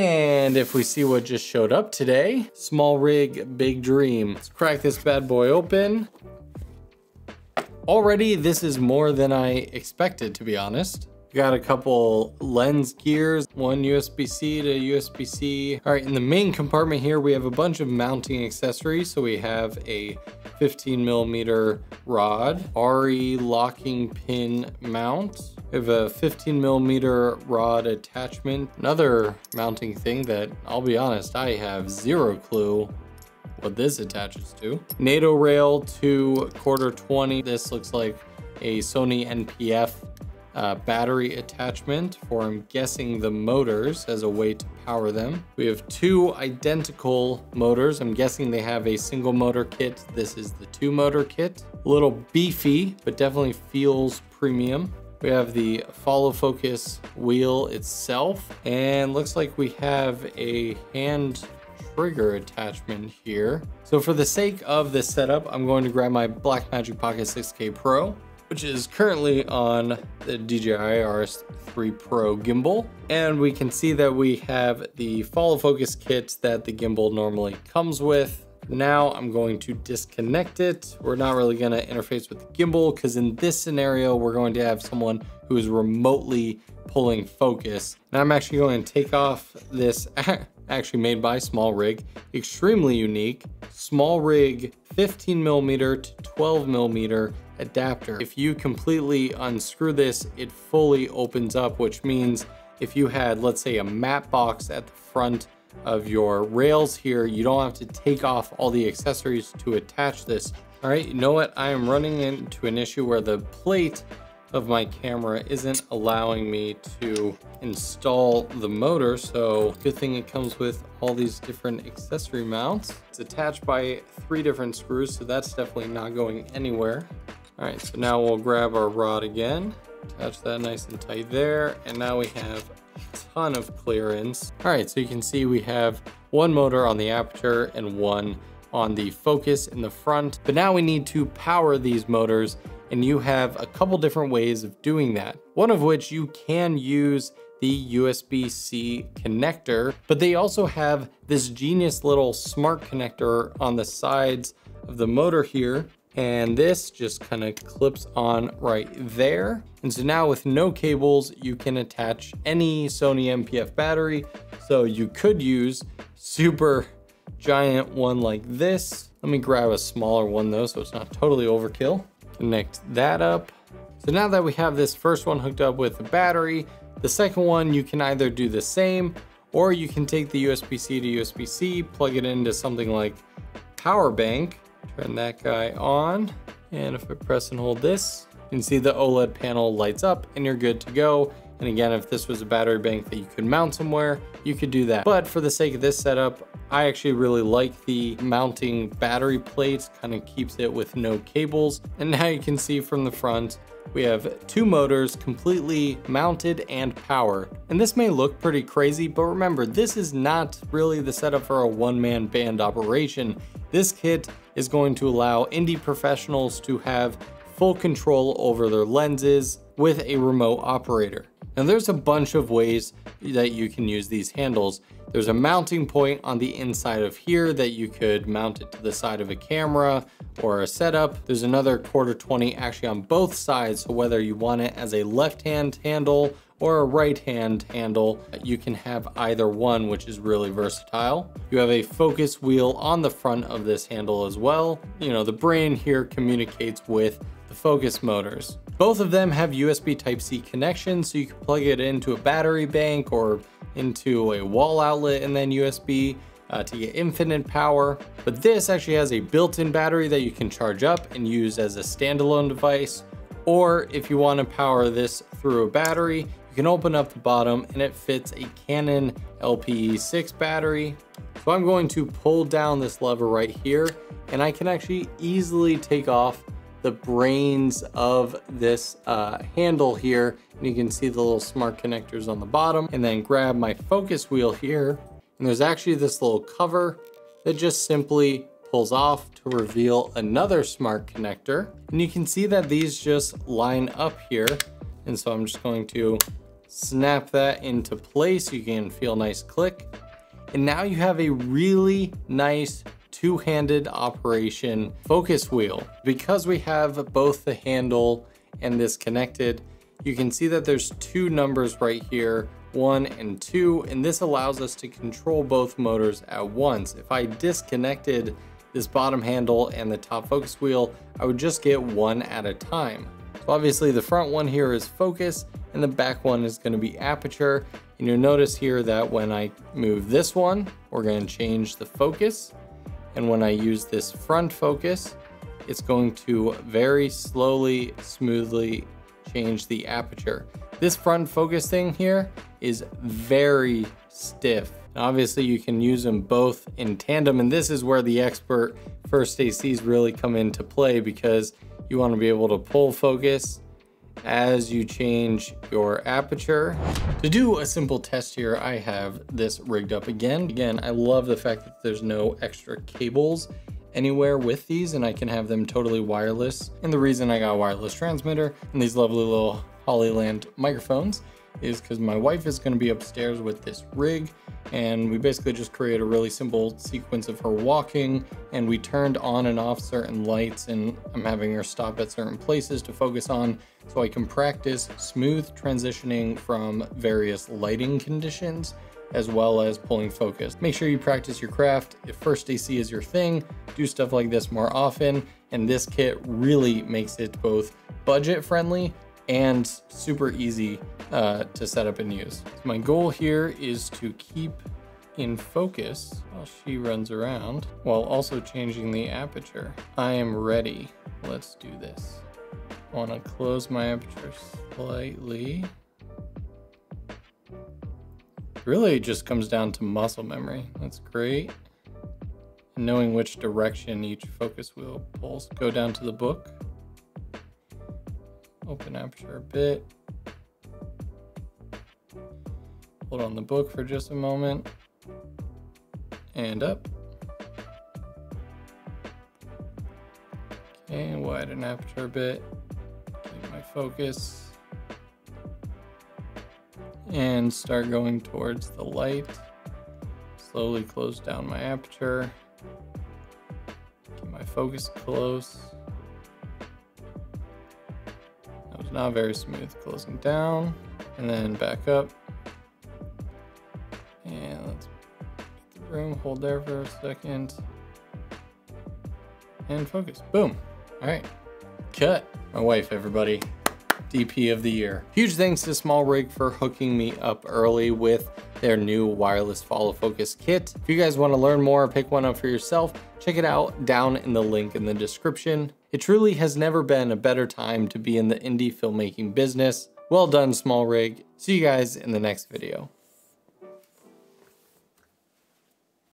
And if we see what just showed up today, SmallRig Big Dream. Let's crack this bad boy open. Already, this is more than I expected, to be honest. Got a couple lens gears, one USB-C to USB-C. All right, in the main compartment here, we have a bunch of mounting accessories. So we have a 15mm rod, RE locking pin mount. We have a 15mm rod attachment. Another mounting thing that, I'll be honest, I have zero clue what this attaches to. NATO rail to 1/4-20. This looks like a Sony NP-F battery attachment for, I'm guessing, the motors as a way to power them. We have two identical motors. I'm guessing they have a single motor kit. This is the two motor kit. A little beefy, but definitely feels premium. We have the follow focus wheel itself, and looks like we have a hand trigger attachment here. So for the sake of this setup, I'm going to grab my Blackmagic Pocket 6K Pro, which is currently on the DJI RS3 Pro gimbal. And we can see that we have the follow focus kit that the gimbal normally comes with. Now I'm going to disconnect it. We're not really gonna interface with the gimbal because in this scenario, we're going to have someone who is remotely pulling focus. And I'm actually going to take off this, actually made by SmallRig, extremely unique, SmallRig 15mm to 12mm adapter. If you completely unscrew this, it fully opens up, which means if you had, let's say, a map box at the front of your rails here, you don't have to take off all the accessories to attach this. All right, you know what? I am running into an issue where the plate of my camera isn't allowing me to install the motor. So good thing it comes with all these different accessory mounts. It's attached by 3 different screws, so that's definitely not going anywhere. All right, so now we'll grab our rod again, attach that nice and tight there. And now we have a ton of clearance. All right, so you can see we have one motor on the aperture and one on the focus in the front, but now we need to power these motors. And you have a couple different ways of doing that. One of which, you can use the USB-C connector, but they also have this genius little smart connector on the sides of the motor here. And this just kind of clips on right there. And so now with no cables, you can attach any Sony NP-F battery. So you could use super giant one like this. Let me grab a smaller one though, so it's not totally overkill. Connect that up. So now that we have this first one hooked up with the battery, the second one, you can either do the same, or you can take the USB-C to USB-C, plug it into something like power bank, turn that guy on. And if I press and hold this, you can see the OLED panel lights up and you're good to go. And again, if this was a battery bank that you could mount somewhere, you could do that. But for the sake of this setup, I actually really like the mounting battery plates, kind of keeps it with no cables. And now you can see from the front, we have two motors completely mounted and powered. And this may look pretty crazy, but remember, this is not really the setup for a one-man band operation. This kit is going to allow indie professionals to have full control over their lenses with a remote operator. Now there's a bunch of ways that you can use these handles. There's a mounting point on the inside of here that you could mount it to the side of a camera or a setup. There's another 1/4-20 actually on both sides. So whether you want it as a left-hand handle or a right-hand handle, you can have either one, which is really versatile. You have a focus wheel on the front of this handle as well. You know, the brain here communicates with the focus motors. Both of them have USB Type-C connections, so you can plug it into a battery bank or into a wall outlet and then USB to get infinite power. But this actually has a built-in battery that you can charge up and use as a standalone device. Or if you want to power this through a battery, you can open up the bottom and it fits a Canon LPE6 battery. So I'm going to pull down this lever right here and I can actually easily take off the brains of this handle here. And you can see the little smart connectors on the bottom, and then grab my focus wheel here. And there's actually this little cover that just simply pulls off to reveal another smart connector. And you can see that these just line up here. And so I'm just going to snap that into place. You can feel a nice click. And now you have a really nice two-handed operation focus wheel. Because we have both the handle and this connected, you can see that there's two numbers right here, 1 and 2, and this allows us to control both motors at once. If I disconnected this bottom handle and the top focus wheel, I would just get one at a time. So obviously the front one here is focus and the back one is gonna be aperture. And you'll notice here that when I move this one, we're gonna change the focus. And when I use this front focus, it's going to very slowly, smoothly change the aperture. This front focus thing here is very stiff. And obviously you can use them both in tandem, and this is where the expert first ACs really come into play, because you want to be able to pull focus as you change your aperture. To do a simple test here, I have this rigged up again. I love the fact that there's no extra cables anywhere with these, and I can have them totally wireless. And the reason I got a wireless transmitter and these lovely little Hollyland microphones is because my wife is gonna be upstairs with this rig, and we basically just create a really simple sequence of her walking, and we turned on and off certain lights, and I'm having her stop at certain places to focus on so I can practice smooth transitioning from various lighting conditions as well as pulling focus. Make sure you practice your craft. If first AC is your thing, do stuff like this more often, and this kit really makes it both budget friendly and super easy to set up and use. So my goal here is to keep in focus while she runs around, while also changing the aperture. I am ready. Let's do this. I want to close my aperture slightly. It really just comes down to muscle memory. That's great. And knowing which direction each focus wheel pulls. Go down to the book. Open aperture a bit. Hold on the book for just a moment. And up. Okay, widen aperture a bit. Keep my focus. And start going towards the light. Slowly close down my aperture. Keep my focus close. Not very smooth, closing down and then back up. And let's get the room, hold there for a second and focus. Boom. All right, cut. My wife, everybody. DP of the year. Huge thanks to SmallRig for hooking me up early with their new wireless follow focus kit. If you guys want to learn more or pick one up for yourself, check it out down in the link in the description. It truly has never been a better time to be in the indie filmmaking business. Well done, SmallRig. See you guys in the next video.